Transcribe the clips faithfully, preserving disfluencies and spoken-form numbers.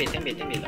B, tem B, tem B.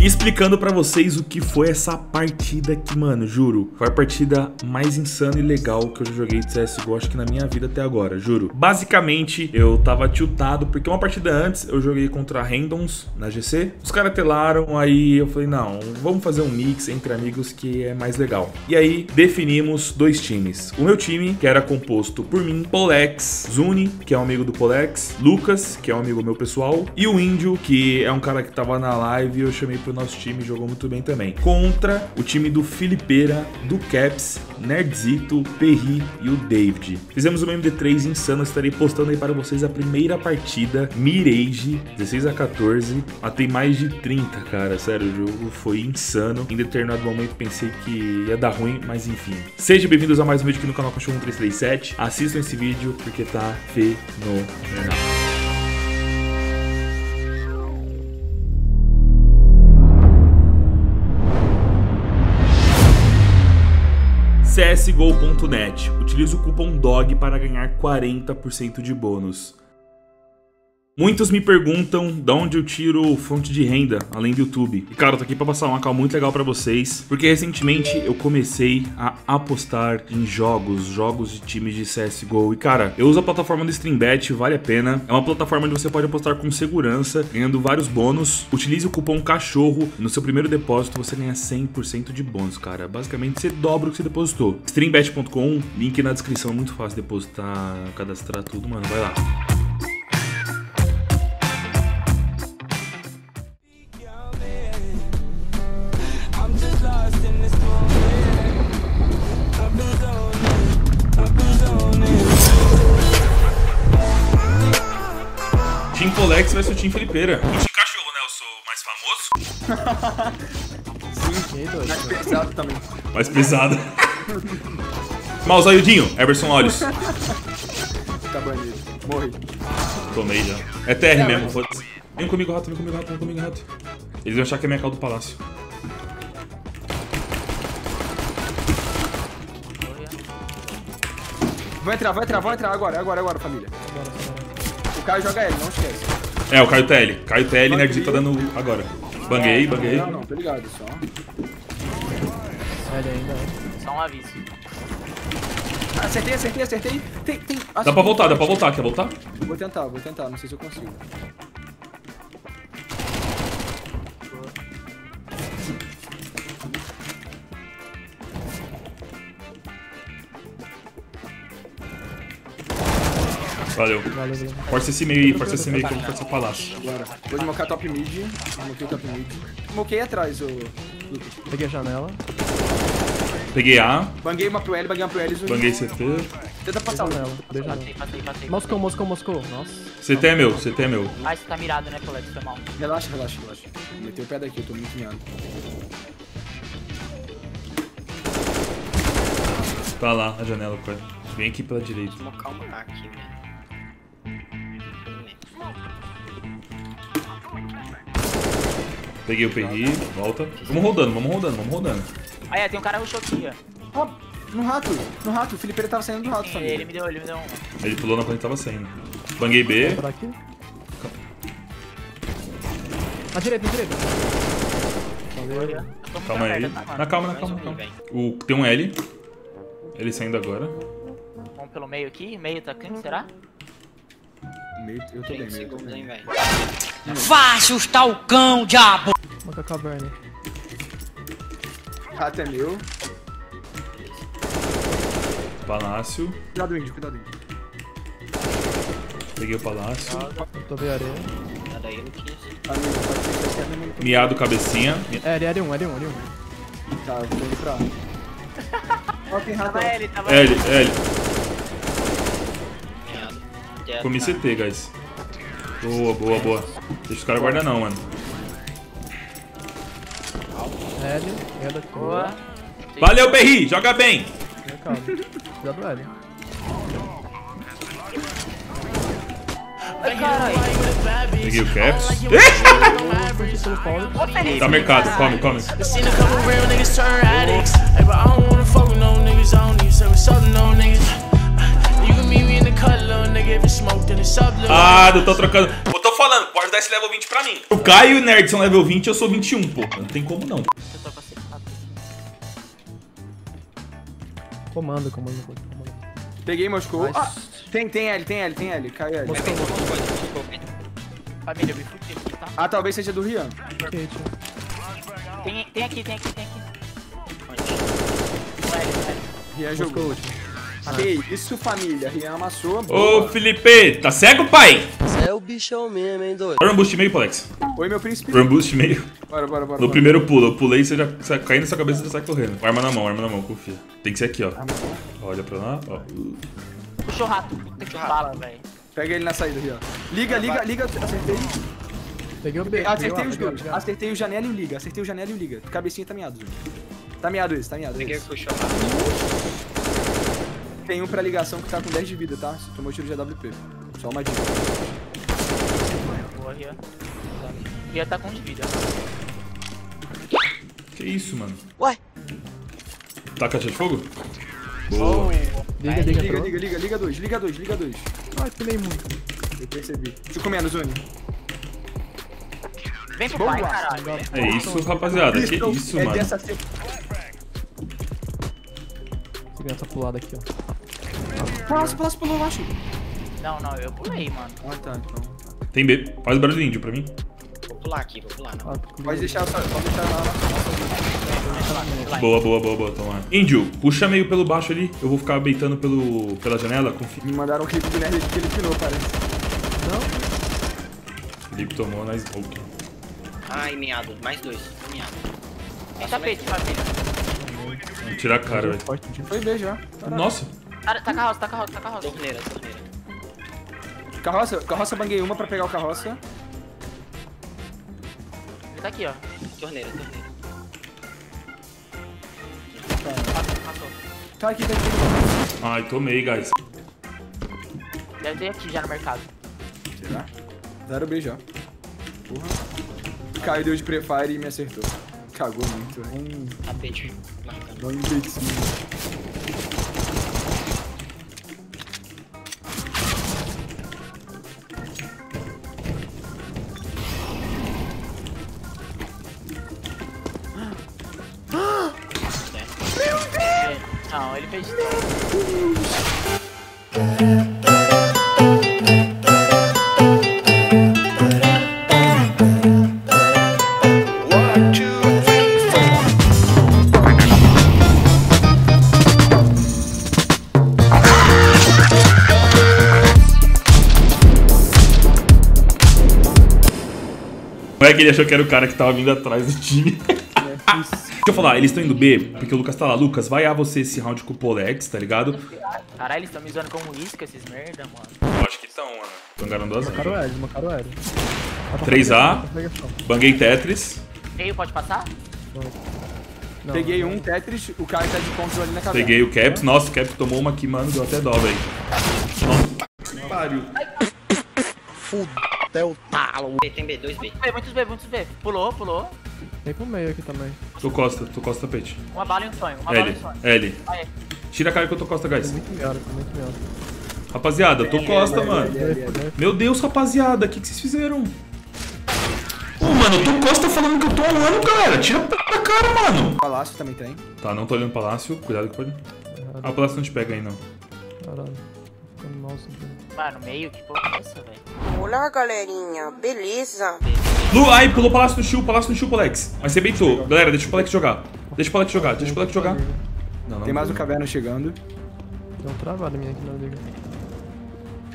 E explicando pra vocês o que foi essa partida aqui, mano, juro. Foi a partida mais insana e legal que eu já joguei de C S G O, acho que na minha vida até agora, juro. Basicamente, eu tava tiltado, porque uma partida antes eu joguei contra Randoms na G C. Os caras telaram, aí eu falei, não, vamos fazer um mix entre amigos que é mais legal. E aí, definimos dois times. O meu time, que era composto por mim, Polex, Zuni, que é um amigo do Polex, Lucas, que é um amigo meu pessoal, e o Índio, que é um cara que tava na live e eu chamei pro nosso time, jogou muito bem também. Contra o time do Filipeira, do Caps, Nerdzito, Perri e o David. Fizemos uma M D três insana, estarei postando aí para vocês a primeira partida, Mirage, dezesseis a quatorze, matei mais de trinta, cara, sério, o jogo foi insano. Em determinado momento pensei que ia dar ruim, mas enfim. Sejam bem-vindos a mais um vídeo aqui no canal Cachorro treze trinta e sete, assistam esse vídeo porque tá fenomenal. C S G O ponto net. Utilize o cupom D O G para ganhar quarenta por cento de bônus. Muitos me perguntam de onde eu tiro fonte de renda, além do YouTube. E cara, eu tô aqui pra passar uma call muito legal pra vocês, porque recentemente eu comecei a apostar em jogos, jogos de times de C S G O. E cara, eu uso a plataforma do Streambet, vale a pena. É uma plataforma onde você pode apostar com segurança, ganhando vários bônus. Utilize o cupom CACHORRO e no seu primeiro depósito você ganha cem por cento de bônus, cara. Basicamente você dobra o que você depositou. Streambet ponto com, link na descrição, muito fácil depositar, cadastrar tudo, mano, vai lá. Team Polex vai ser o Team Filipeira. O Team Cachorro, né? Eu sou mais famoso. Sim, doido. Mais pesado também. Mais pesado. Mal, Zaiudinho. Everson, olhos. Tá banido. Morri. Tomei já. É T R é, mesmo, foda-se. Vem comigo, rato. Vem comigo, rato. Vem comigo, rato. Eles vão achar que é minha calda do palácio. Vai entrar, vai entrar, vai entrar. Agora, agora, agora, família. Agora, agora. O Caio joga L, não esquece. É, o Caio T L. Caio T L, Nerdzito tá dando agora. Banguei, banguei. Não, não, tô ligado, só. Olha ainda, só um aviso. Acertei, acertei, acertei. Tem, tem. Acertei. Dá pra voltar, dá pra voltar. Quer voltar? Vou tentar, vou tentar. Não sei se eu consigo. Valeu. Valeu, valeu. Força esse meio aí, força esse meio que eu vou forçar o palácio. Agora, vou desmocar top mid. Desmoquei top mid. Desmoquei atrás, ô Lucas. Peguei a janela. Peguei A. Banguei uma pro L, banguei uma pro L. Banguei C T. Tenta passar nela. Matei, matei, matei. Moscou, Moscou, Moscou. Nossa. C T é meu, C T é meu. Ah, você tá mirado, né, Polex? Foi mal. Relaxa, relaxa, relaxa. Meteu o pé daqui, eu tô muito mirado. Tá lá, na janela, cara. Vem aqui pela direita. Vou desmocar uma aqui, velho. Peguei o Perri, volta. Vamos rodando, vamos rodando, vamos rodando. Ah, é, tem um cara rushou aqui, ó. Oh, no rato, no rato. O Filipeira tava saindo do rato, é, família. Ele me deu, ele me deu um. Ele pulou na quando ele tava saindo. Banguei B. Na direita, na direita. Calma aí. Na calma, na calma, na calma. O, tem um L. Ele saindo agora. Vamos pelo meio aqui, meio atacante, será? Meio, eu tô bem, meio, tô bem. Vá, assustar o cão, diabo! Mata a caverna. Rato é meu. Palácio. Cuidado, Índio, cuidado, Índio. Peguei o palácio. Tô bem, areia. Nada aí, Lucas. Miado, cabecinha. É, L um, L um, L um. Tá, eu tô indo pra A. Ok, rato. Tava L, tava L. L, L. Comi C T, guys. Boa, boa, boa. Deixa os caras guardar não, mano. Valeu, Perri! Joga bem! Cuidado, L. Ai, caralho. Peguei o Caps. Tá mercado, come, come. Ah, eu tô trocando. Eu tô falando, pode dar esse level vinte pra mim. O Caio e o Nerd são level vinte, eu sou vinte e um, pô. Não tem como não. Comando, comando, comando. Peguei, Moscou. Nice. Ah, tem, tem L, tem L, tem L. Caiu L. Moscou. Família, eu me fudi aqui, tá? Ah, talvez seja do Rian. Okay, tem, tem aqui, tem aqui, tem aqui. Rian jogou. Que isso, família. Rian amassou. Ô, Filipe, tá cego, pai? Você é o bichão mesmo, hein, doido. Run boost meio, Polex. Oi, meu príncipe. Run boost meio. Bora, bora, bora. No bora. Primeiro pulo, eu pulei e você já sai, caindo na sua cabeça e já sai correndo. Arma na mão, arma na mão, confia. Tem que ser aqui, ó. Olha pra lá, ó. Puxa o rato. Tem que bala, velho. Pega ele na saída aqui, ó. Liga, liga, liga. Acertei. Peguei o B. Acertei os dois. Acertei o janela e o liga. Acertei o janela e o liga. Cabecinha tá meado. Tá meado esse, tá meado. Peguei o rato. Tem um pra ligação que tá com dez de vida, tá? Se tomou tiro de A W P. Só uma dica. Boa, Rian. Rian tá com um de vida. Que isso, mano? Ué? Tá caixa de fogo? Boa. Liga, liga, liga, liga, liga, liga dois, liga dois, liga dois. Ai, pulei muito. Eu percebi. Fico comendo, Zuni. Vem pro pai, caralho. É isso, rapaziada. Que isso, mano? É dessa seca. Criança pro lado aqui, ó. Próximo, próximo, pulou, eu acho. Não, não, eu pulei, mano. Ah, tá, então. Tem B. Faz o barulho do índio pra mim. Vou pular aqui, vou pular, não. Ah, pode deixar, pode deixar lá. Boa, boa, boa, boa, toma. Índio, puxa meio pelo baixo ali. Eu vou ficar beitando pelo, pela janela, confia. Me mandaram um clipe do Nerd que ele pinou, parece. Não? Felipe tomou na smoke. Ai, meado. Mais dois. Meado. Tem tapete, família. Vou tirar a cara, velho. Foi B já. Caraca. Nossa. Tá, tá carroça, tá carroça, tá carroça. Torneira, torneira. Carroça, carroça, banguei uma pra pegar o carroça. Ele tá aqui, ó. Torneira, torneira. Passou. Tá aqui, tá aqui. Ai, tomei, guys. Deve ter aqui já no mercado. Será? Zero B já. Porra. Caio deu de prefire e me acertou. Cagou muito, velho. Tapete. Dá um blitz. Meu Deus! Não, ele fez... Ele achou que era o cara que tava vindo atrás do time. Deixa eu falar, eles estão indo B, porque o Lucas tá lá. Lucas, vai A você esse round com o Polex, tá ligado? Caralho, eles estão me zoando como isca, esses merda, mano. Eu acho que estão, mano. Bangaram duas vezes. Macaram L, macaram L. três A, banguei Tetris. Veio, pode passar? Não. Peguei um Tetris, o cara tá de controle ali na cabeça. Peguei o Caps, nossa, o Caps tomou uma aqui, mano, deu até dó, velho. Nossa, que pariu. Foda. Até o talo. Tem B, dois B. Muitos B, muitos B. Pulou, pulou. Tem pro meio aqui também. Tô costa, tô costa tapete. Uma bala e um sonho, uma L, bala e um sonho. L. Aí. Tira a cara que eu tô costa, guys. Tô muito melhor, tô muito melhor. Rapaziada, eu tô costa, L, mano. L, L, L, L. Meu Deus, rapaziada, o que, que vocês fizeram? Ô, oh, mano, eu tô costa falando que eu tô olhando, cara. Tira a p da cara, mano. Palácio também tem. Tá, não tô olhando o palácio. Cuidado que pode. Ah, o palácio não te pega aí, não. Caralho. Nossa, mano, meio que porra é essa, velho? Olá, galerinha, beleza? Lu, aí, pulou o palácio no chu, palácio no chu, Polex. Mas você beitou. Galera, deixa o Polex jogar. Deixa o Polex jogar, deixa o Polex jogar. Não, não, tem mais um caverna chegando. Deu um travado minha aqui na liga.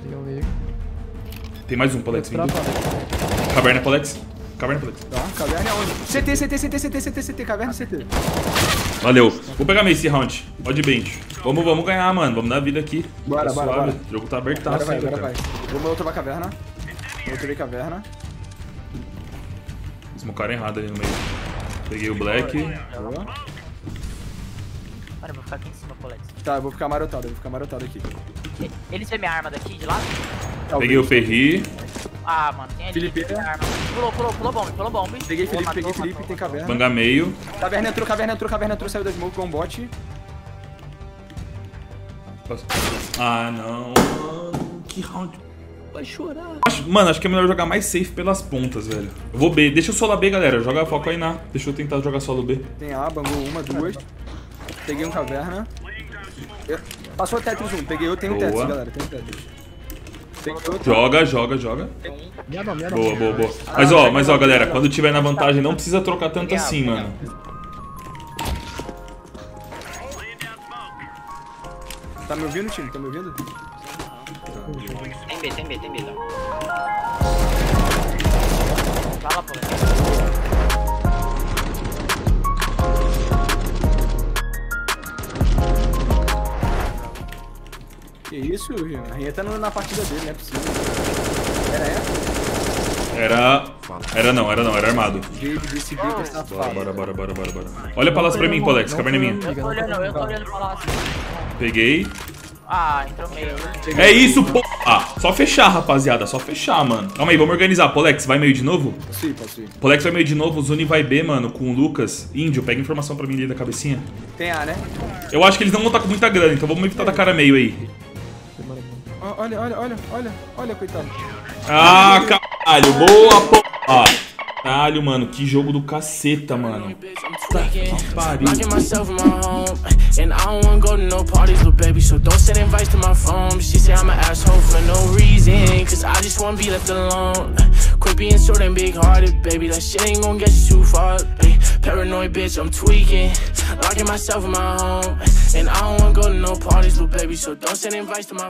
Liga, liga. Tem mais um, Polex. Caverna, Polex. Caverna, Polex. Tá, caverna é onde? C T, C T, C T, C T, C T, C T, caverna, C T. Valeu. Vou pegar meio esse round. Pode bem. Vamos, vamos ganhar, mano. Vamos dar vida aqui. Bora, tá bora, suave. Bora. O jogo tá aberto, tá? Bora, vai, bora, vai. Vou trovar caverna. Vou trovar caverna. Smocaram errado ali no meio. Peguei o Black. Boa. Cara, eu vou ficar aqui em cima, Polex. Tá, eu vou ficar marotado. Eu vou ficar marotado aqui. Eles vê minha arma daqui, de lá? Peguei o Perri. Ah, mano, tem Filipeira. Arma. Pulou, pulou, pulou bomb, pulou bomb. Peguei Felipe, matou, peguei Felipe, matou, tem matou. Caverna. Manga meio. Caverna entrou, caverna entrou, caverna entrou, saiu da smoke, com um bot. Ah, não, mano. Que round. Vai chorar. Acho, mano, acho que é melhor jogar mais safe pelas pontas, velho. Eu vou B. Deixa eu solo B, galera. Joga foco aí na. Deixa eu tentar jogar solo B. Tem A, bangou uma, duas. Peguei um caverna. Eu... Passou o Tetris um. Peguei eu, tenho o Tetris, galera. Tenho o Tetris. Joga, joga, joga. Boa, boa, boa. Mas ó, mas ó, galera, quando tiver na vantagem não precisa trocar tanto assim, mano. Tá me ouvindo, time? Tá me ouvindo? Tem B, tem B, tem B. Fala, pô. Que isso, Rian? A Rian tá na partida dele, não é possível. Era essa? Era... Era não, era não, era armado. Bora, bora, bora, bora, bora, bora. Olha o palácio pra mim, Polex, caverna minha. Eu tô olhando, eu tô olhando o palácio. Peguei. Ah, entrou meio. É isso, pô! Ah, só fechar, rapaziada, só fechar, mano. Calma aí, vamos organizar. Polex, vai meio de novo? Sim, posso ir. Polex vai meio de novo, o Zuni vai B, mano, com o Lucas. Índio, pega informação pra mim ali da cabecinha. Tem A, né? Eu acho que eles não vão estar com muita grana, então vamos evitar da cara meio aí. Olha, olha, olha, olha, olha, coitado. Ah, caralho, boa p***. Ah, caralho, mano, que jogo do caceta, mano. Tá que pariu. Paranoid bitch, I'm tweaking, locking myself in my home, and I don't wanna go to no parties, little baby, so don't send invites to my